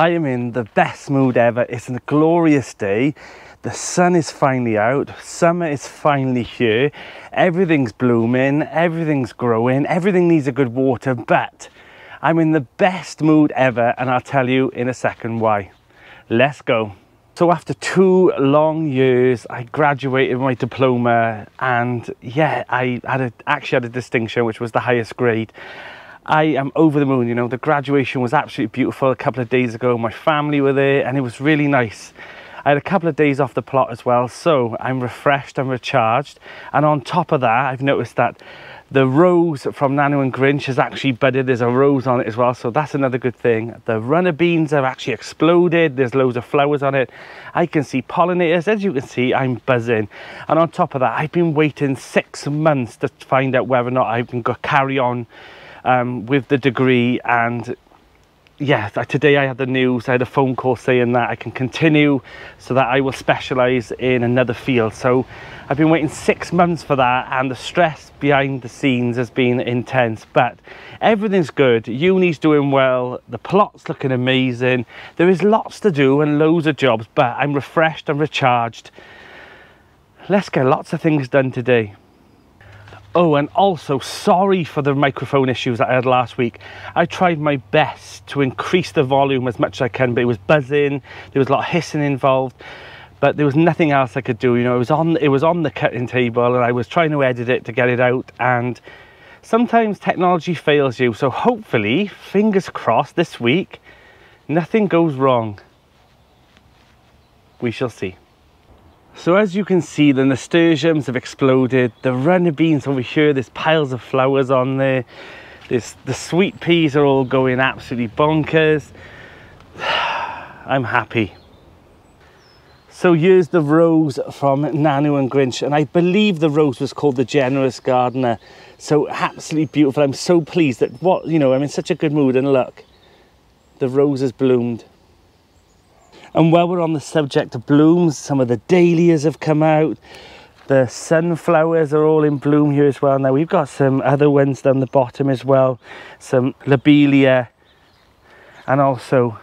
I am in the best mood ever. It's a glorious day. The sun is finally out. Summer is finally here. Everything's blooming. Everything's growing. Everything needs a good water, but I'm in the best mood ever, and I'll tell you in a second why. Let's go. So after 2 long years, I graduated my diploma, and yeah, I actually had a distinction, which was the highest grade. I am over the moon, you know. The graduation was absolutely beautiful. A couple of days ago, my family were there, and it was really nice. I had a couple of days off the plot as well, so I'm refreshed, I'm recharged. And on top of that, I've noticed that the rose from Nano and Grinch has actually budded. There's a rose on it as well, so that's another good thing. The runner beans have actually exploded. There's loads of flowers on it. I can see pollinators. As you can see, I'm buzzing. And on top of that, I've been waiting 6 months to find out whether or not I can carry on with the degree. And yes, today I had the news. I had a phone call saying that I can continue, so that I will specialize in another field. So I've been waiting 6 months for that, and the stress behind the scenes has been intense, but everything's good. Uni's doing well, the plot's looking amazing. There is lots to do and loads of jobs, but I'm refreshed and recharged. Let's get lots of things done today. Oh, and also sorry for the microphone issues that I had last week. I tried my best to increase the volume as much as I can, but it was buzzing. There was a lot of hissing involved, but there was nothing else I could do. You know, it was on the cutting table, and I was trying to edit it to get it out. And sometimes technology fails you. So hopefully, fingers crossed, this week, nothing goes wrong. We shall see. So as you can see, the nasturtiums have exploded, the runner beans over here, there's piles of flowers on there, the sweet peas are all going absolutely bonkers. I'm happy. So here's the rose from Nano and Grinch, and I believe the rose was called the Generous Gardener. So absolutely beautiful. I'm so pleased that, what, you know, I'm in such a good mood, and look, the rose has bloomed. And while we're on the subject of blooms, some of the dahlias have come out. The sunflowers are all in bloom here as well. Now we've got some other ones down the bottom as well. Some lobelia. And also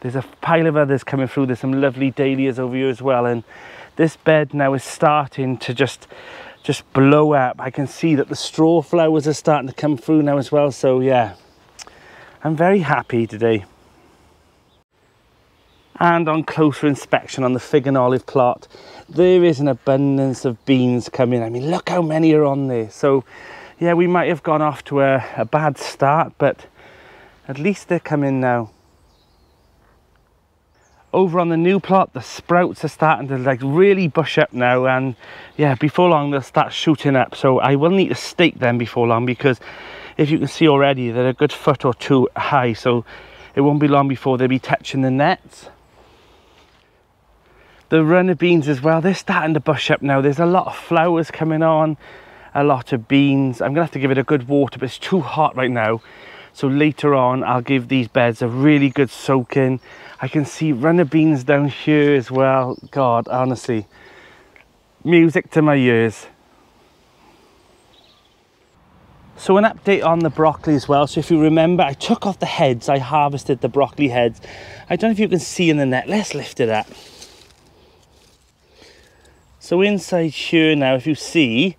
there's a pile of others coming through. There's some lovely dahlias over here as well. And this bed now is starting to just blow up. I can see that the straw flowers are starting to come through now as well. So yeah, I'm very happy today. And on closer inspection on the fig and olive plot, there is an abundance of beans coming. I mean, look how many are on there. So yeah, we might have gone off to a bad start, but at least they're coming now. Over on the new plot, the sprouts are starting to like really bush up now, and yeah, before long they'll start shooting up. So I will need to stake them before long, because if you can see already, they're a good foot or two high, so it won't be long before they'll be touching the nets. The runner beans as well, they're starting to bush up now. There's a lot of flowers coming on, a lot of beans. I'm gonna have to give it a good water, but it's too hot right now. So later on, I'll give these beds a really good soaking. I can see runner beans down here as well. God, honestly, music to my ears. So an update on the broccoli as well. So if you remember, I took off the heads. I harvested the broccoli heads. I don't know if you can see in the net. Let's lift it up. So inside here now, if you see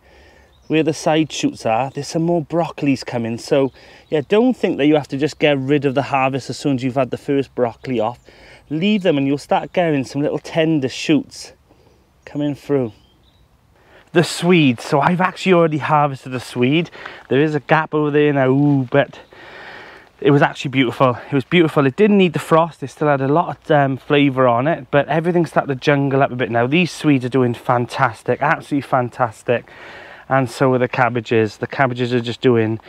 where the side shoots are, there's some more broccolis coming. So yeah, don't think that you have to just get rid of the harvest as soon as you've had the first broccoli off. Leave them and you'll start getting some little tender shoots coming through. The swede, so I've actually already harvested the swede. There is a gap over there now, ooh, but it was actually beautiful. It was beautiful. It didn't need the frost. It still had a lot of flavour on it, but everything started to jungle up a bit now. These swedes are doing fantastic, absolutely fantastic. And so are the cabbages. The cabbages are just doing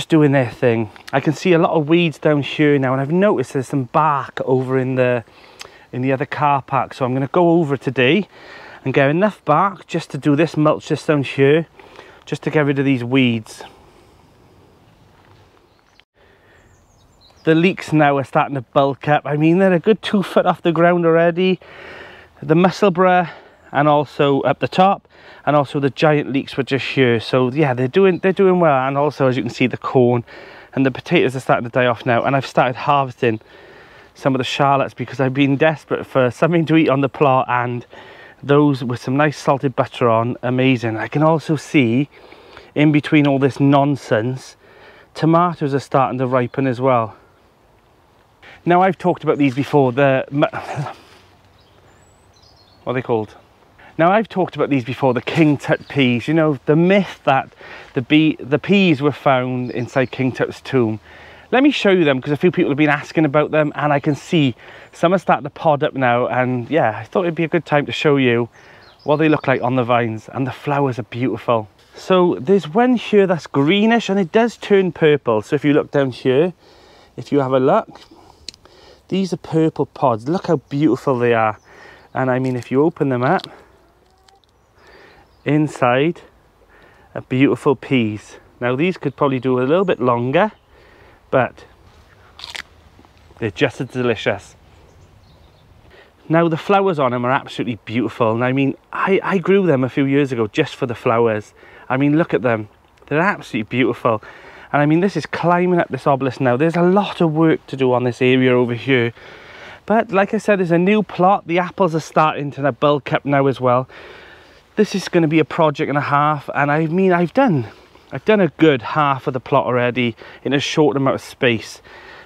their thing. I can see a lot of weeds down here now, and I've noticed there's some bark over in the other car park. So I'm going to go over today and get enough bark just to do this mulch just down here, just to get rid of these weeds. The leeks now are starting to bulk up. I mean, they're a good 2 foot off the ground already. The musselburgh, and also up the top, and also the giant leeks were just here. So yeah, they're doing well. And also, as you can see, the corn and the potatoes are starting to die off now, and I've started harvesting some of the shallots because I've been desperate for something to eat on the plot, and those with some nice salted butter on, amazing. I can also see in between all this nonsense, tomatoes are starting to ripen as well. Now, I've talked about these before, what are they called? Now, I've talked about these before, the King Tut peas. You know, the myth that the peas were found inside King Tut's tomb. Let me show you them, because a few people have been asking about them, and I can see some are starting to pod up now, and yeah, I thought it'd be a good time to show you what they look like on the vines, and the flowers are beautiful. So there's one here that's greenish, and it does turn purple. So if you look down here, if you have a look, these are purple pods. Look how beautiful they are. And I mean, if you open them up, inside are beautiful peas. Now, these could probably do a little bit longer, but they're just as delicious. Now, the flowers on them are absolutely beautiful. And I mean, I grew them a few years ago just for the flowers. I mean, look at them. They're absolutely beautiful. And I mean, this is climbing up this obelisk now. There's a lot of work to do on this area over here. But like I said, there's a new plot. The apples are starting to bulk up now as well. This is going to be a project and a half. And I mean, I've done a good half of the plot already in a short amount of space.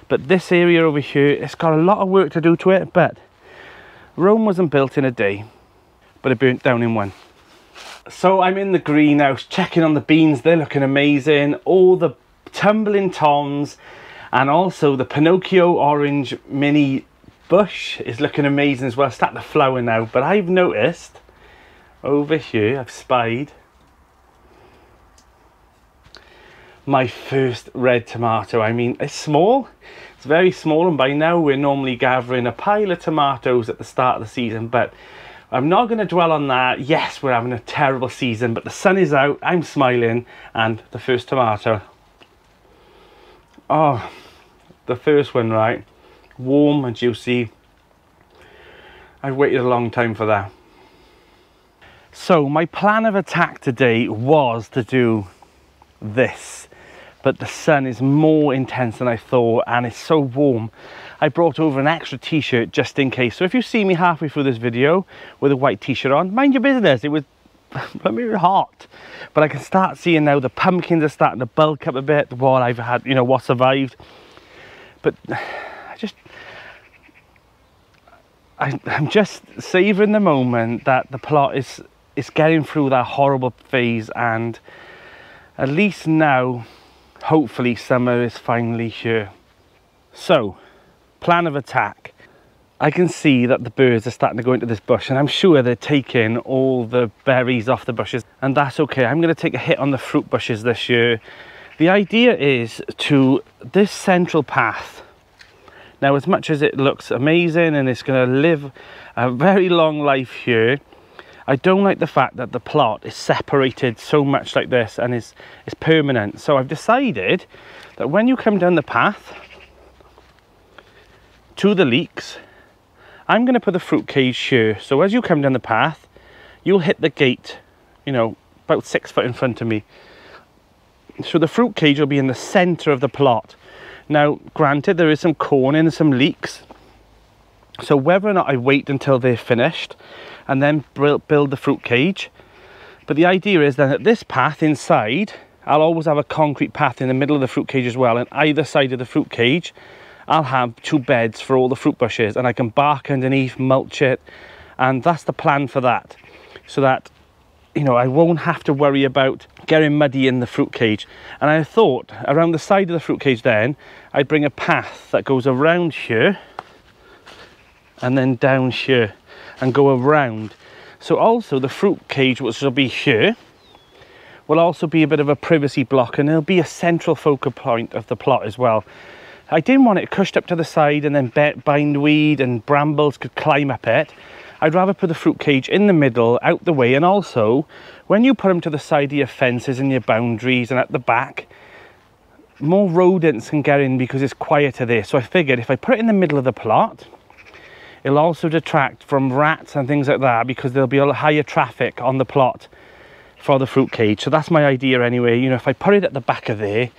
But this area over here, it's got a lot of work to do to it. But Rome wasn't built in a day, but it burnt down in one. So I'm in the greenhouse checking on the beans. They're looking amazing. All the Tumbling Toms, and also the Pinocchio orange mini bush is looking amazing as well. It's starting to flower now, but I've noticed over here, I've spied my first red tomato. I mean, it's small, it's very small, and by now we're normally gathering a pile of tomatoes at the start of the season, but I'm not going to dwell on that. Yes, we're having a terrible season, but the sun is out, I'm smiling, and the first tomato. Oh, the first one, right? Warm and juicy. I've waited a long time for that. So my plan of attack today was to do this, but the sun is more intense than I thought, and it's so warm. I brought over an extra t-shirt just in case. So if you see me halfway through this video with a white t-shirt on, mind your business. It was bloody hot. But I can start seeing now the pumpkins are starting to bulk up a bit, what I've had, you know, what survived. But I'm just savouring the moment that the plot is getting through that horrible phase, and at least now, hopefully, summer is finally here. So, plan of attack. I can see that the birds are starting to go into this bush, and I'm sure they're taking all the berries off the bushes, and that's okay. I'm going to take a hit on the fruit bushes this year. The idea is to this central path. Now, as much as it looks amazing and it's going to live a very long life here, I don't like the fact that the plot is separated so much like this and is permanent. So I've decided that when you come down the path to the leeks, I'm going to put the fruit cage here. So as you come down the path, you'll hit the gate, you know, about 6 foot in front of me. So the fruit cage will be in the center of the plot. Now, granted, there is some corn and some leeks. So whether or not I wait until they're finished and then build the fruit cage. But the idea is then at this path inside, I'll always have a concrete path in the middle of the fruit cage as well. And either side of the fruit cage, I'll have two beds for all the fruit bushes, and I can bark underneath, mulch it, and that's the plan for that, so that, you know, I won't have to worry about getting muddy in the fruit cage. And I thought around the side of the fruit cage then, I'd bring a path that goes around here and then down here and go around. So also the fruit cage, which will be here, will also be a bit of a privacy block, and it'll be a central focal point of the plot as well. I didn't want it cushed up to the side and then bindweed and brambles could climb up it. I'd rather put the fruit cage in the middle, out the way, and also when you put them to the side of your fences and your boundaries and at the back, more rodents can get in because it's quieter there. So I figured if I put it in the middle of the plot, it'll also detract from rats and things like that, because there'll be a higher traffic on the plot for the fruit cage. So that's my idea anyway. You know, if I put it at the back of there,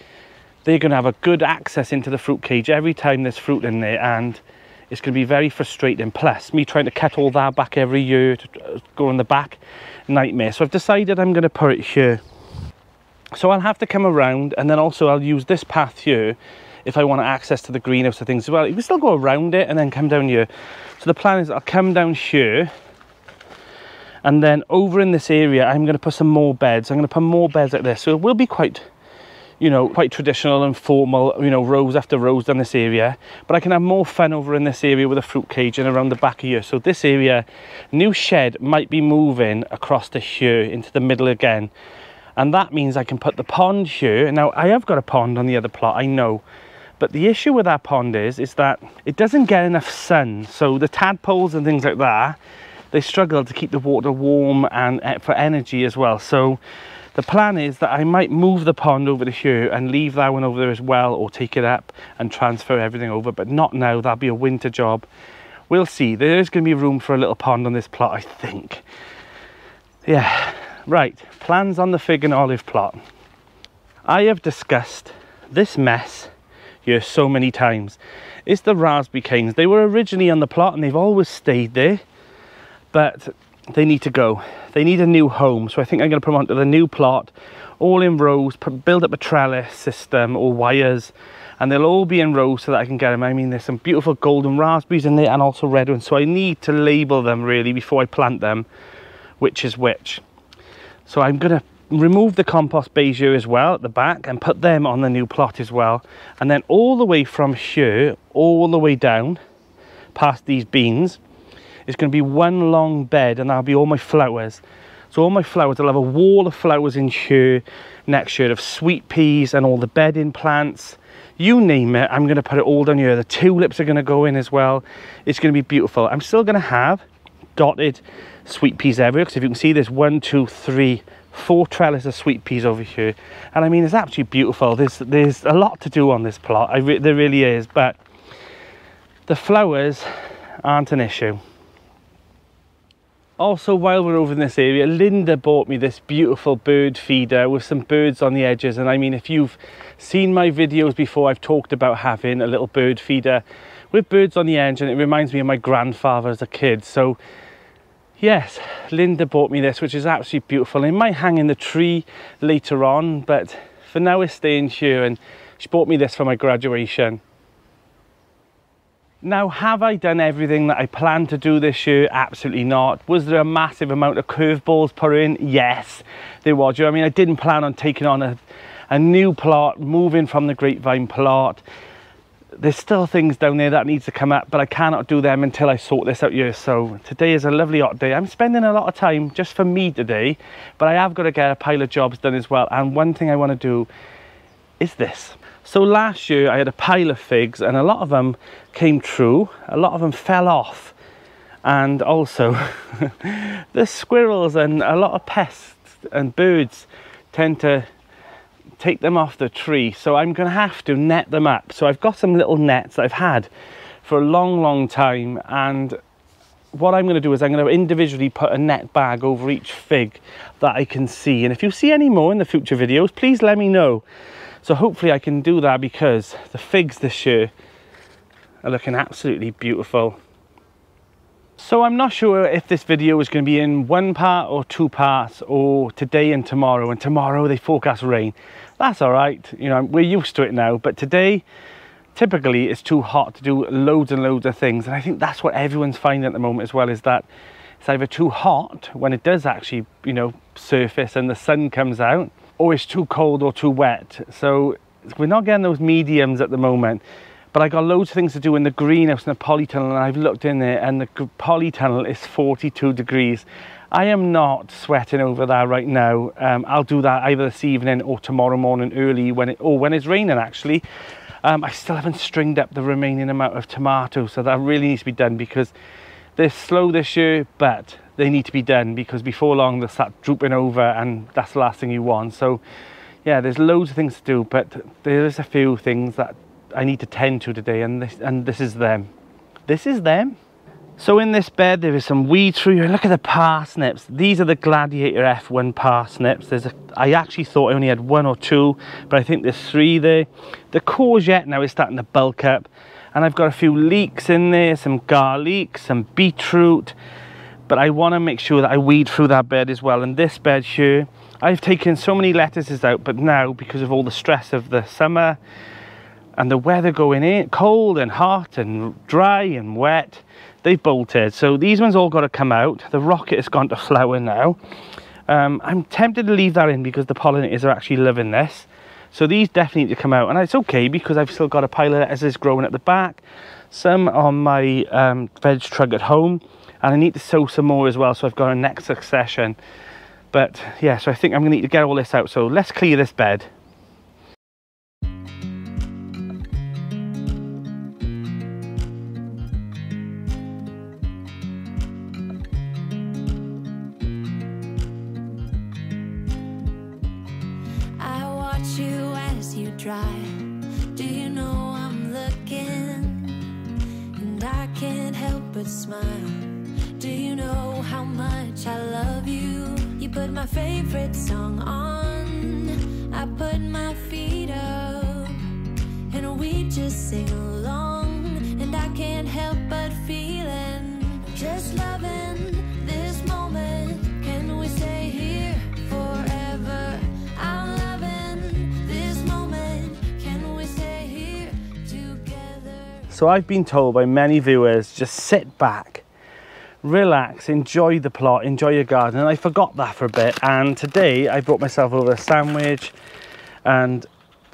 they're going to have a good access into the fruit cage every time there's fruit in there, and it's going to be very frustrating. Plus, me trying to cut all that back every year to go in the back, nightmare. So I've decided I'm going to put it here. So I'll have to come around, and then also I'll use this path here if I want access to the greenhouse and things as well. You can still go around it and then come down here. So the plan is I'll come down here, and then over in this area I'm going to put some more beds. I'm going to put more beds like this, so it will be quite, you know, quite traditional and formal, you know, rows after rows down this area. But I can have more fun over in this area with a fruit cage and around the back of here. So this area, new shed might be moving across to here into the middle again. And that means I can put the pond here. Now, I have got a pond on the other plot, I know. But the issue with that pond is that it doesn't get enough sun. So the tadpoles and things like that, they struggle to keep the water warm and for energy as well. So the plan is that I might move the pond over to here and leave that one over there as well, or take it up and transfer everything over, but not now. That'll be a winter job. We'll see. There's going to be room for a little pond on this plot, I think. Yeah, right. Plans on the fig and olive plot. I have discussed this mess here so many times. It's the raspberry canes. They were originally on the plot and they've always stayed there, but they need to go. They need a new home. So I think I'm going to put them onto the new plot, all in rows, build up a trellis system or wires, and they'll all be in rows so that I can get them. I mean, there's some beautiful golden raspberries in there and also red ones. So I need to label them really before I plant them, which is which. So I'm going to remove the compost bays here as well at the back and put them on the new plot as well. And then all the way from here, all the way down past these beans, it's going to be one long bed, and that'll be all my flowers. So all my flowers, I'll have a wall of flowers in here, next year of sweet peas and all the bedding plants. You name it, I'm going to put it all down here. The tulips are going to go in as well. It's going to be beautiful. I'm still going to have dotted sweet peas everywhere, because if you can see, there's 4 trellis of sweet peas over here. And I mean, it's absolutely beautiful. There's a lot to do on this plot. There really is, but the flowers aren't an issue. Also, while we're over in this area, Linda bought me this beautiful bird feeder with some birds on the edges. And I mean, if you've seen my videos before, I've talked about having a little bird feeder with birds on the edge, and it reminds me of my grandfather as a kid. So yes, Linda bought me this, which is absolutely beautiful. It might hang in the tree later on, but for now it's staying here, and she bought me this for my graduation. Now, have I done everything that I planned to do this year? Absolutely not. Was there a massive amount of curveballs put in? Yes, there was. I mean, I didn't plan on taking on a new plot, moving from the grapevine plot. There's still things down there that needs to come up, but I cannot do them until I sort this out here. So today is a lovely hot day. I'm spending a lot of time just for me today, but I have got to get a pile of jobs done as well. And one thing I want to do is this. So last year I had a pile of figs, and a lot of them came true, a lot of them fell off, and also the squirrels and a lot of pests and birds tend to take them off the tree. So I'm going to have to net them up. So I've got some little nets that I've had for a long time, and what I'm going to do is I'm going to individually put a net bag over each fig that I can see. And if you see any more in the future videos, please let me know. So hopefully I can do that, because the figs this year are looking absolutely beautiful. So I'm not sure if this video is going to be in one part or two parts, or today and tomorrow. And tomorrow they forecast rain. That's all right. You know, we're used to it now. But today, typically it's too hot to do loads and loads of things. And I think that's what everyone's finding at the moment as well, is that it's either too hot when it does actually, you know, surface and the sun comes out, or it's too cold or too wet. So we're not getting those mediums at the moment. But I got loads of things to do in the greenhouse and the polytunnel, and I've looked in there, and the polytunnel is 42 degrees. I am not sweating over that right now. I'll do that either this evening or tomorrow morning early when it's raining, actually. I still haven't stringed up the remaining amount of tomatoes, so that really needs to be done, because they're slow this year, but they need to be done, because before long they'll start drooping over, and that's the last thing you want. So yeah, there's loads of things to do, but there's a few things that I need to tend to today, and this is them. This is them. So in this bed there is some weed through here. Look at the parsnips. These are the Gladiator F1 parsnips. I actually thought I only had one or two, but I think there's 3 there. The courgette now is starting to bulk up, and I've got a few leeks in there, some garlic, some beetroot, but I want to make sure that I weed through that bed as well. And this bed here, I've taken so many lettuces out, but now because of all the stress of the summer and the weather going in, cold and hot and dry and wet, they've bolted. So these ones all got to come out. The rocket has gone to flower now. I'm tempted to leave that in because the pollinators are actually loving this. So these definitely need to come out, and it's okay because I've still got a pile of lettuces growing at the back, some on my veg truck at home, and I need to sow some more as well, so I've got a next succession. But yeah, so I think I'm gonna need to get all this out, so let's clear this bed. Do you know I'm looking, and I can't help but smile? Do you know how much I love you? You put my favorite song on, I put my feet up, and we just sing along, and I can't help but feeling, just loving this moment. Can we stay here forever? I'm So I've been told by many viewers, just sit back, relax, enjoy the plot, enjoy your garden, and I forgot that for a bit. And today I brought myself over a sandwich and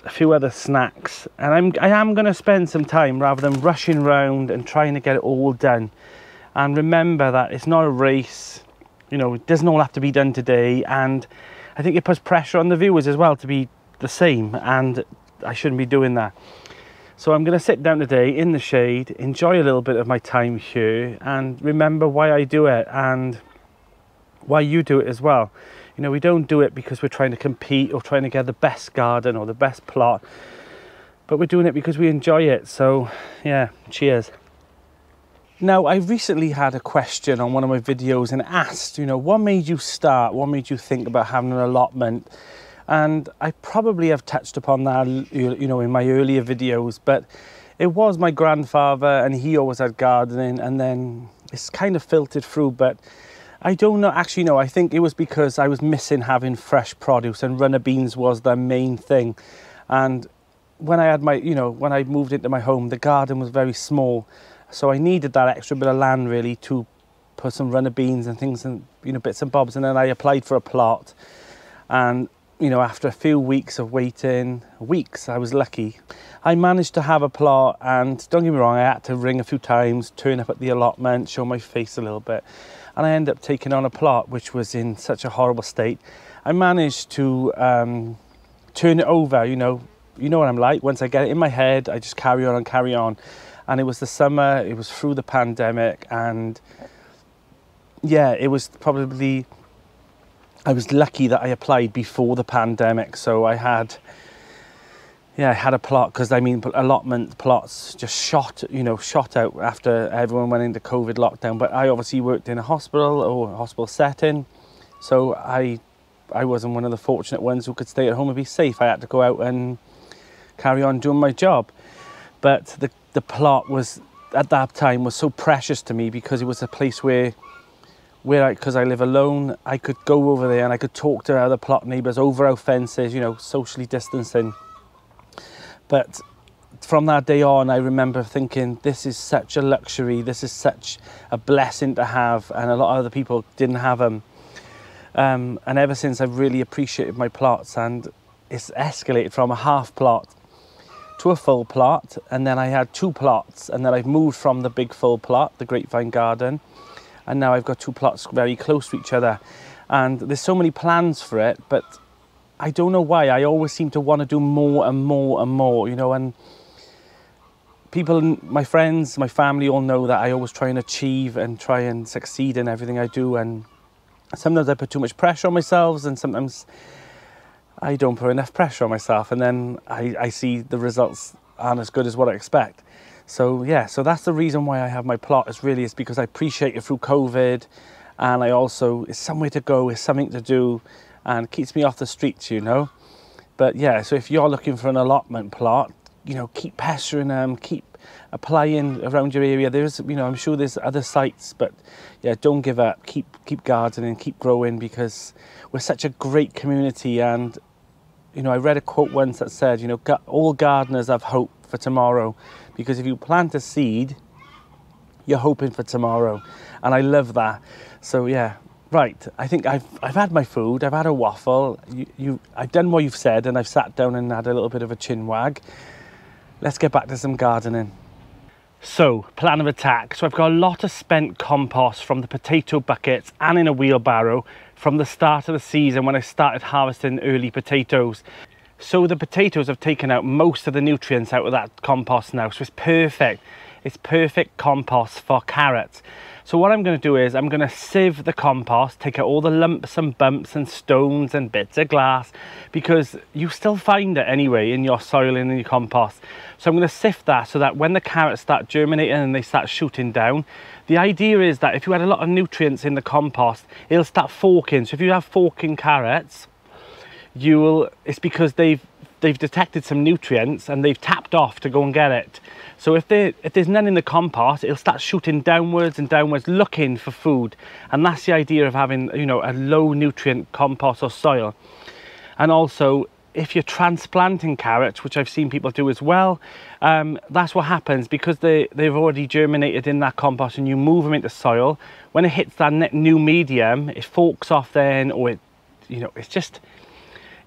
a few other snacks, and I am going to spend some time rather than rushing around and trying to get it all done. And remember that it's not a race, you know, it doesn't all have to be done today, and I think it puts pressure on the viewers as well to be the same, and I shouldn't be doing that. So I'm going to sit down today in the shade, enjoy a little bit of my time here, and remember why I do it and why you do it as well. You know, we don't do it because we're trying to compete or trying to get the best garden or the best plot, but we're doing it because we enjoy it. So yeah, cheers. Now, I recently had a question on one of my videos and asked, you know, what made you start? What made you think about having an allotment? And I probably have touched upon that, you know, in my earlier videos, but it was my grandfather, and he always had gardening, and then it's kind of filtered through, but I don't know, actually no, I think it was because I was missing having fresh produce, and runner beans was the main thing. And when I had my, you know, when I moved into my home, the garden was very small, so I needed that extra bit of land really to put some runner beans and things and, you know, bits and bobs. And then I applied for a plot, and you know, after a few weeks of waiting, I was lucky. I managed to have a plot, and don't get me wrong, I had to ring a few times, turn up at the allotment, show my face a little bit. And I ended up taking on a plot which was in such a horrible state. I managed to turn it over, you know what I'm like. Once I get it in my head, I just carry on and carry on. And it was the summer, it was through the pandemic, and yeah, it was probably, I was lucky that I applied before the pandemic, so I had, yeah, I had a plot, because I mean allotment plots just shot, you know, shot out after everyone went into COVID lockdown. But I obviously worked in a hospital or a hospital setting, so I wasn't one of the fortunate ones who could stay at home and be safe. I had to go out and carry on doing my job. But the plot was at that time was so precious to me, because it was a place where because I live alone, I could go over there and I could talk to other plot neighbours over our fences, you know, socially distancing. But from that day on, I remember thinking, this is such a luxury, this is such a blessing to have, and a lot of other people didn't have them. And ever since, I've really appreciated my plots, and it's escalated from a half plot to a full plot, and then I had two plots, and then I've moved from the big full plot, the Grapevine Garden, and now I've got two plots very close to each other. And there's so many plans for it, but I don't know why. I always seem to want to do more and more and more, you know, and people, my friends, my family all know that I always try and achieve and try and succeed in everything I do. And sometimes I put too much pressure on myself, and sometimes I don't put enough pressure on myself. And then I see the results aren't as good as what I expect. So yeah, so that's the reason why I have my plot, is really, it's because I appreciate it through COVID, and I also, it's somewhere to go, it's something to do, and it keeps me off the streets, you know. But yeah, so if you're looking for an allotment plot, you know, keep pestering them, keep applying around your area. There's, you know, I'm sure there's other sites, but yeah, don't give up. Keep gardening, keep growing, because we're such a great community. And you know, I read a quote once that said, you know, all gardeners have hope for tomorrow, because if you plant a seed, you're hoping for tomorrow. And I love that. So yeah, right, I think I've had my food, I've had a waffle, I've done what you've said, and I've sat down and had a little bit of a chin wag. Let's get back to some gardening. So, plan of attack. So I've got a lot of spent compost from the potato buckets and in a wheelbarrow from the start of the season when I started harvesting early potatoes. So the potatoes have taken out most of the nutrients out of that compost now, so it's perfect. It's perfect compost for carrots. So what I'm going to do is I'm going to sieve the compost, take out all the lumps and bumps and stones and bits of glass, because you still find it anyway in your soil and in your compost. So I'm going to sift that so that when the carrots start germinating and they start shooting down, the idea is that if you had a lot of nutrients in the compost, it'll start forking. So if you have forking carrots, it's because they've detected some nutrients and they've tapped off to go and get it. So if there's none in the compost, it'll start shooting downwards and downwards looking for food. And that's the idea of having, you know, a low nutrient compost or soil. And also, if you're transplanting carrots, which I've seen people do as well, that's what happens, because they've already germinated in that compost and you move them into soil. When it hits that new medium, it forks off then, or it, you know, it's just,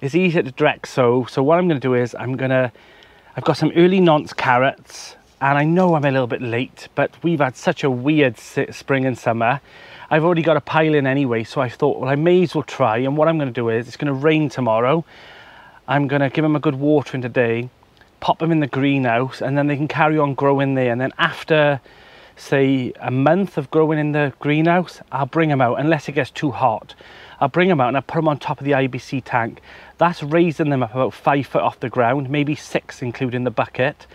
it's easier to direct sow. So what I'm going to do is I've got some early Nantes carrots, and I know I'm a little bit late, but we've had such a weird spring and summer. I've already got a pile in anyway, so I thought, well, I may as well try. And what I'm going to do is, it's going to rain tomorrow, I'm going to give them a good watering today, pop them in the greenhouse, and then they can carry on growing there. And then after, say, a month of growing in the greenhouse, I'll bring them out, unless it gets too hot. I'll bring them out and I'll put them on top of the IBC tank. That's raising them up about 5 foot off the ground, maybe 6 including the bucket.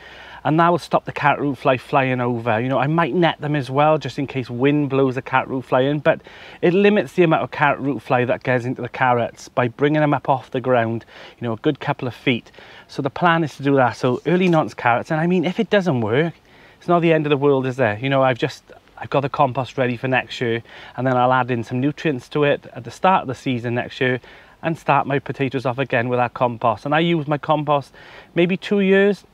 And that will stop the carrot root fly flying over. You know, I might net them as well, just in case wind blows the carrot root fly in, but it limits the amount of carrot root fly that goes into the carrots by bringing them up off the ground, you know, a good couple of feet. So the plan is to do that. So early Nantes carrots, and I mean, if it doesn't work, it's not the end of the world, is there? You know, I've got the compost ready for next year, and then I'll add in some nutrients to it at the start of the season next year and start my potatoes off again with our compost. And I use my compost maybe 2 years,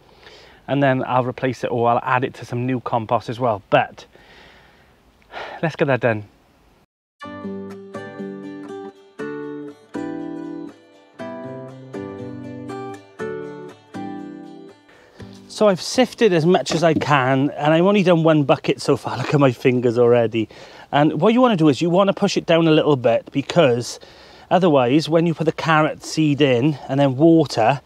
and then I'll replace it, or I'll add it to some new compost as well. But let's get that done. So I've sifted as much as I can, and I've only done one bucket so far. Look at my fingers already. And what you want to do is you want to push it down a little bit, because otherwise when you put the carrot seed in and then water,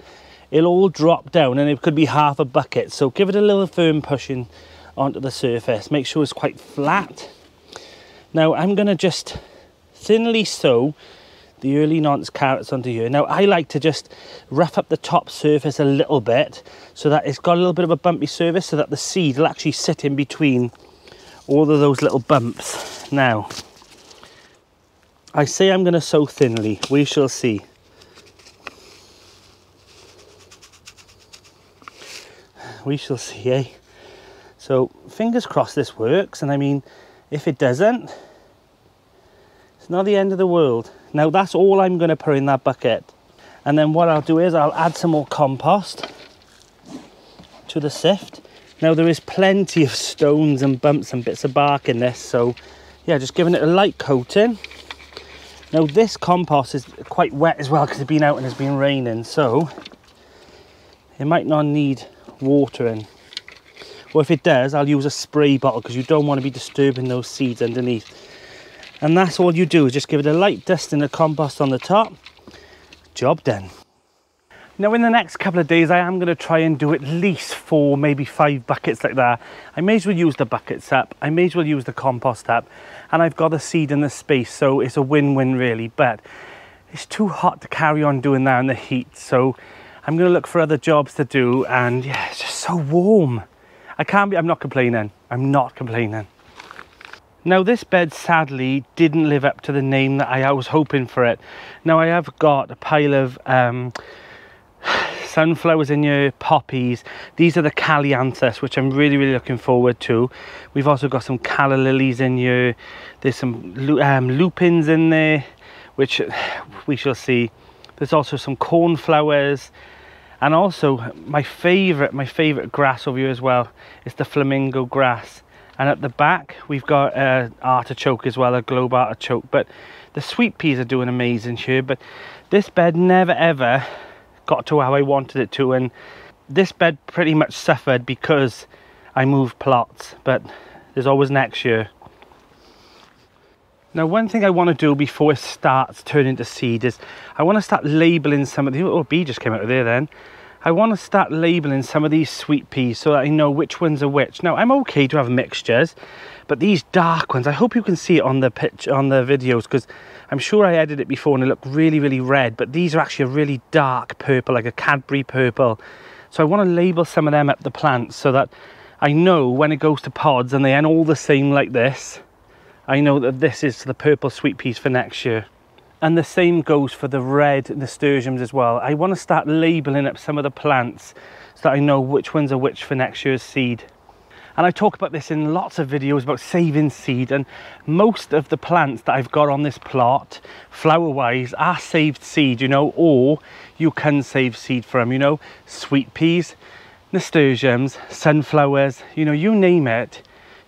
it'll all drop down and it could be half a bucket. So give it a little firm pushing onto the surface. Make sure it's quite flat. Now I'm going to just thinly sow the early Nantes carrots onto here. Now I like to just rough up the top surface a little bit so that it's got a little bit of a bumpy surface, so that the seed will actually sit in between all of those little bumps. Now, I say I'm going to sow thinly, we shall see. We shall see, eh? So fingers crossed this works, and I mean, if it doesn't, it's not the end of the world. Now that's all I'm going to put in that bucket. And then what I'll do is I'll add some more compost to the sift. Now there is plenty of stones and bumps and bits of bark in this, so yeah, just giving it a light coating. Now this compost is quite wet as well, because it's been out and it's been raining, so it might not need watering. Well, if it does, I'll use a spray bottle, because you don't want to be disturbing those seeds underneath. And that's all you do, is just give it a light dusting of compost on the top. Job done. Now in the next couple of days, I am going to try and do at least 4, maybe 5 buckets like that. I may as well use the buckets up, I may as well use the compost up, and I've got the seed in the space, so it's a win-win really. But it's too hot to carry on doing that in the heat, so I'm going to look for other jobs to do. And yeah, it's just so warm. I'm not complaining, I'm not complaining. Now this bed sadly didn't live up to the name that I was hoping for it. Now I have got a pile of sunflowers in your poppies. These are the Callianthus, which I'm really looking forward to. We've also got some calla lilies in here. There's some lupins in there, which we shall see. There's also some cornflowers, and also my favorite grass over here as well is the flamingo grass. And at the back we've got an artichoke as well, a globe artichoke. But the sweet peas are doing amazing here, but this bed never ever got to how I wanted it to, and this bed pretty much suffered because I moved plots, but there's always next year. Now, one thing I want to do before it starts turning to seed is I want to start labeling some of the, oh, a bee just came out of there then. I want to start labeling some of these sweet peas so that I know which ones are which. Now, I'm okay to have mixtures, but these dark ones, I hope you can see it on the pitch, on the videos, because I'm sure I edited it before and it looked really, really red, but these are actually a really dark purple, like a Cadbury purple. So I want to label some of them up the plants so that I know when it goes to pods and they end all the same like this, I know that this is the purple sweet peas for next year. And the same goes for the red nasturtiums as well. I want to start labeling up some of the plants so that I know which ones are which for next year's seed. And I talk about this in lots of videos about saving seed, and most of the plants that I've got on this plot, flower-wise, are saved seed, you know, or you can save seed from, you know, sweet peas, nasturtiums, sunflowers, you know, you name it.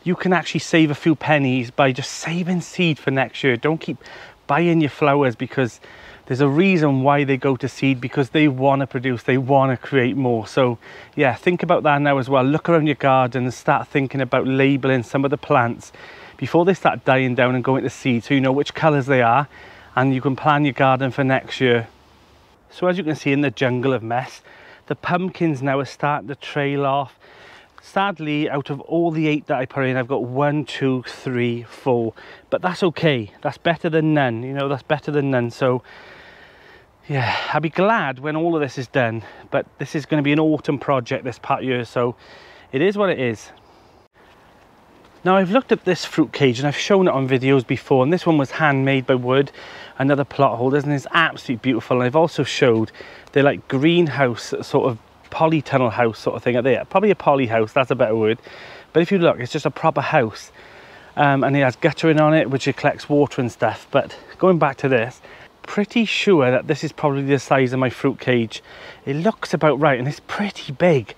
You can actually save a few pennies by just saving seed for next year. Don't keep buying your flowers, because there's a reason why they go to seed, because they want to produce, they want to create more. So yeah, think about that now as well. Look around your garden and start thinking about labeling some of the plants before they start dying down and going to seed, so you know which colors they are and you can plan your garden for next year. So as you can see in the jungle of mess, the pumpkins now are starting to trail off. Sadly, out of all the 8 that I put in, I've got 1, 2, 3, 4, but that's okay. That's better than none, you know, that's better than none. So yeah, I'll be glad when all of this is done, but this is going to be an autumn project this part year, so it is what it is. Now, I've looked at this fruit cage and I've shown it on videos before, and this one was handmade by Wood, another plot holders, and it's absolutely beautiful. And I've also showed they're like greenhouse sort of polytunnel house sort of thing. There, probably a poly house, that's a better word, but if you look, it's just a proper house, and it has guttering on it which it collects water and stuff. But going back to this, pretty sure that this is probably the size of my fruit cage. It looks about right, and it's pretty big,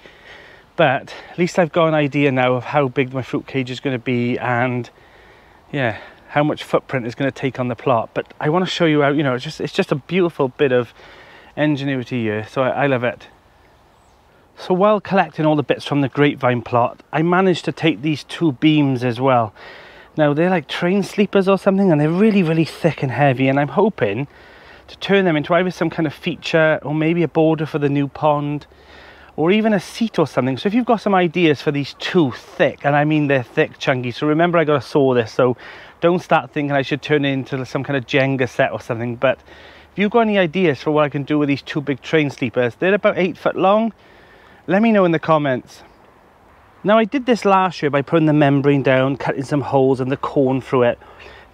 but at least I've got an idea now of how big my fruit cage is going to be, and yeah, how much footprint it's going to take on the plot. But I want to show you how, you know, it's just a beautiful bit of ingenuity here, so I love it. So while collecting all the bits from the grapevine plot, I managed to take these 2 beams as well. Now, they're like train sleepers or something, and they're really, really thick and heavy, and I'm hoping to turn them into either some kind of feature or maybe a border for the new pond, or even a seat or something. So if you've got some ideas for these 2 thick, and I mean they're thick, chunky, so remember I got to saw this, so don't start thinking I should turn it into some kind of Jenga set or something. But if you've got any ideas for what I can do with these 2 big train sleepers, they're about 8 foot long. Let me know in the comments. Now, I did this last year by putting the membrane down, cutting some holes and the corn through it.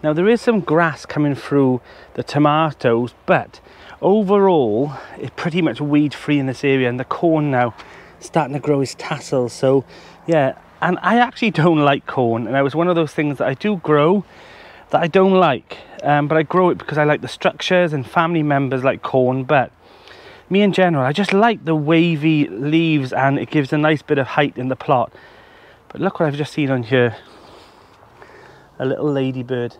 Now, there is some grass coming through the tomatoes, but overall it's pretty much weed free in this area, and the corn now starting to grow its tassels. So yeah, and I actually don't like corn, and it was one of those things that I do grow that I don't like, but I grow it because I like the structures, and family members like corn, but me in general, I just like the wavy leaves, and it gives a nice bit of height in the plot. But look what I've just seen on here. A little ladybird.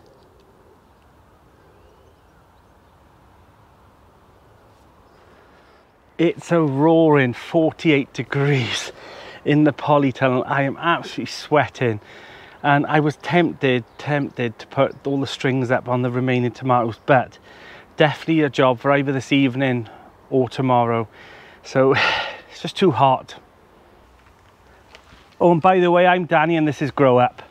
It's a roaring 48 degrees in the polytunnel. I am absolutely sweating. And I was tempted to put all the strings up on the remaining tomatoes, but definitely a job for either this evening or tomorrow. So it's just too hot. Oh, and by the way, I'm Danny and this is Grow Up.